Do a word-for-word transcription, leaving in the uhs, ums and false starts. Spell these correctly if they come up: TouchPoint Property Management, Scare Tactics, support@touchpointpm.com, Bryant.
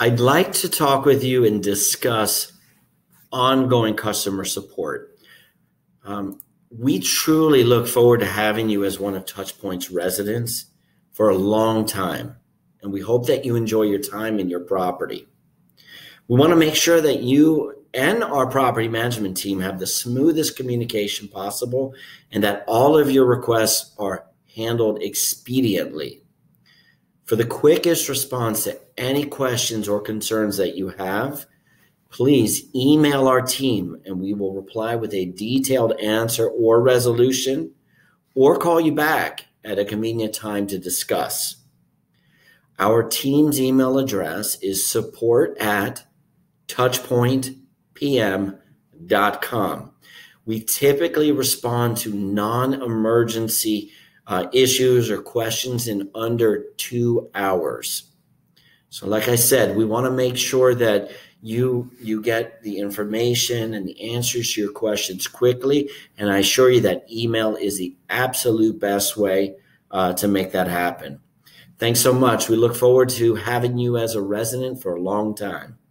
I'd like to talk with you and discuss ongoing customer support. Um, we truly look forward to having you as one of TouchPoint's residents for a long time, and we hope that you enjoy your time in your property. We want to make sure that you and our property management team have the smoothest communication possible and that all of your requests are handled expediently. For the quickest response to any questions or concerns that you have, please email our team and we will reply with a detailed answer or resolution, or call you back at a convenient time to discuss. Our team's email address is support at touchpoint p m dot com. We typically respond to non-emergency Uh, issues or questions in under two hours. So like I said, we want to make sure that you you get the information and the answers to your questions quickly, and I assure you that email is the absolute best way uh, to make that happen. Thanks so much. We look forward to having you as a resident for a long time.